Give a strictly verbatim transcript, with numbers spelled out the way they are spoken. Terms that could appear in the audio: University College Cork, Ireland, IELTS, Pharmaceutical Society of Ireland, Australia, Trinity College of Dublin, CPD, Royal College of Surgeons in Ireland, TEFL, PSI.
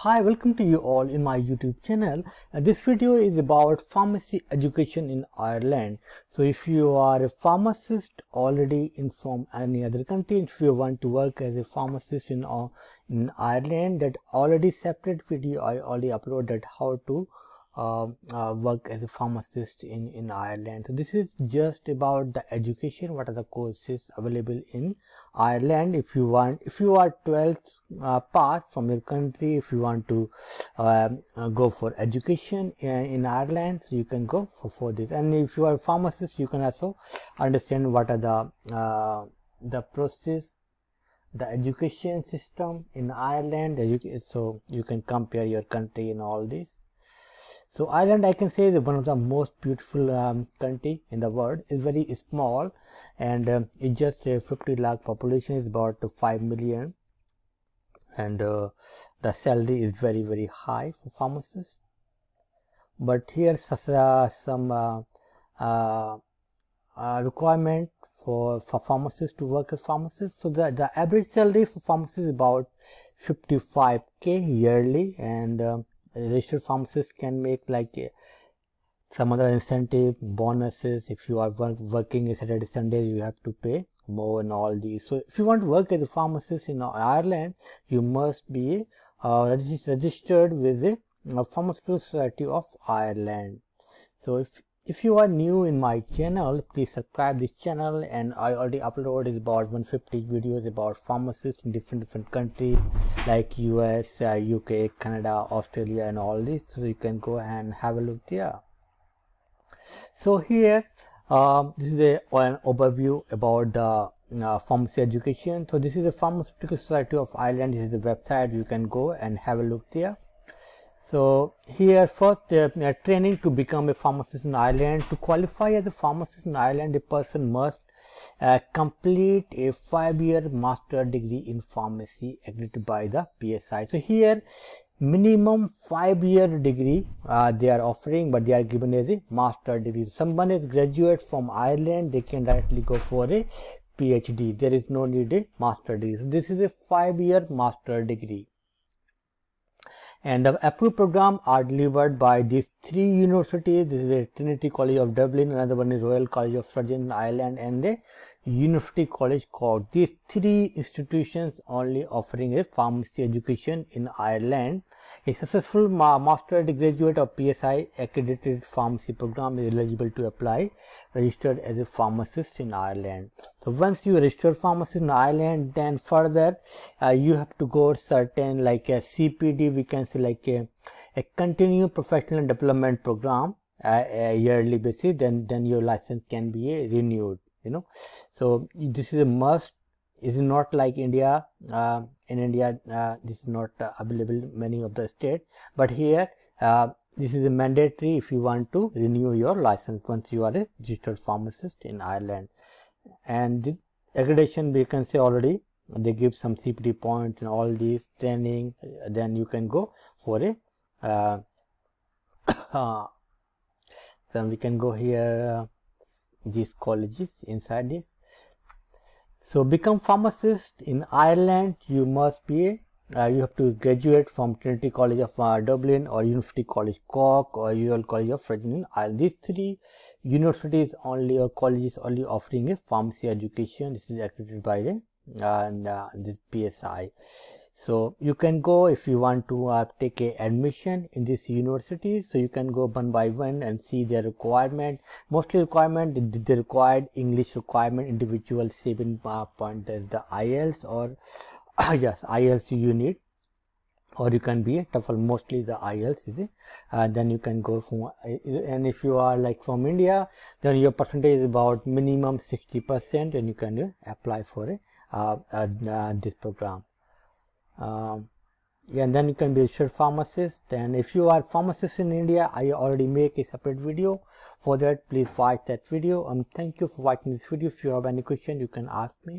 Hi, welcome to you all in my YouTube channel. And this video is about pharmacy education in Ireland. So if you are a pharmacist already in from any other country, if you want to work as a pharmacist in, uh, in Ireland, that already separate video I already uploaded how to Uh, uh, work as a pharmacist in, in Ireland. So this is just about the education, what are the courses available in Ireland. If you want, if you are twelfth uh, pass from your country, if you want to uh, uh, go for education in, in Ireland, so you can go for, for this. And if you are a pharmacist, you can also understand what are the uh, the process, the education system in Ireland, so you can compare your country in all this. So Ireland, I can say, is one of the most beautiful um, country in the world. It's very small, and um, it's just a fifty lakh population, is about five million, and uh, the salary is very very high for pharmacists. But here's uh, some uh, uh, uh, requirement for, for pharmacists to work as pharmacists. So the, the average salary for pharmacists is about fifty-five K yearly, and um, registered pharmacists can make like uh, some other incentive bonuses. If you are work, working a Saturday, Sunday, you have to pay more and all these. So if you want to work as a pharmacist in Ireland, you must be uh, registered with the uh, Pharmaceutical Society of Ireland. So if if you are new in my channel, please subscribe this channel, and I already uploaded about one hundred fifty videos about pharmacists in different different countries like U S, uh, U K, Canada, Australia and all this. So you can go and have a look there. So here um, this is a, an overview about the Uh, pharmacy education. So this is the Pharmaceutical Society of Ireland. This is the website, you can go and have a look there. So here first, uh, training to become a pharmacist in Ireland. To qualify as a pharmacist in Ireland, a person must uh, complete a five-year master degree in pharmacy agreed by the P S I. So here minimum five-year degree uh, they are offering, but they are given as a master degree. Someone is graduate from Ireland, they can directly go for a P H D. There is no need a master degree. So this is a five-year master degree. And the approved program are delivered by these three universities. This is the Trinity College of Dublin, another one is Royal College of Surgeons in Ireland, and the University College Cork. These three institutions only offering a pharmacy education in Ireland. A successful ma master graduate of P S I accredited pharmacy program is eligible to apply registered as a pharmacist in Ireland. So once you register pharmacist in Ireland, then further uh, you have to go certain like a C P D, we can say, like a, a continued professional development program uh, a yearly basis, then then your license can be uh, renewed, you know. So this is a must. Is not like India. Uh, in India uh, this is not uh, available many of the states, but here uh, this is a mandatory if you want to renew your license once you are a registered pharmacist in Ireland. And the accreditation, we can say, already they give some C P D point and all these training, then you can go for a uh, then we can go here uh, these colleges inside this. So become pharmacist in Ireland, you must be a Uh, you have to graduate from Trinity College of uh, Dublin or University College Cork or Royal College of Surgeons in Ireland. These three universities only or colleges only offering a pharmacy education. This is accredited by the uh, and, uh, this P S I. So you can go if you want to uh, take a admission in this university. So you can go one by one and see their requirement. Mostly requirement, the, the required English requirement, individual seven uh, point, there's the I E L T S or yes, I E L T S you need, or you can be a TEFL. Mostly the I E L T S is it. Uh, then you can go from, and if you are like from India, then your percentage is about minimum sixty percent, and you can uh, apply for a, uh, uh, uh, this program. Um, yeah, and then you can be a registered pharmacist. And if you are pharmacist in India, I already make a separate video for that. Please watch that video. Um, thank you for watching this video. If you have any question, you can ask me.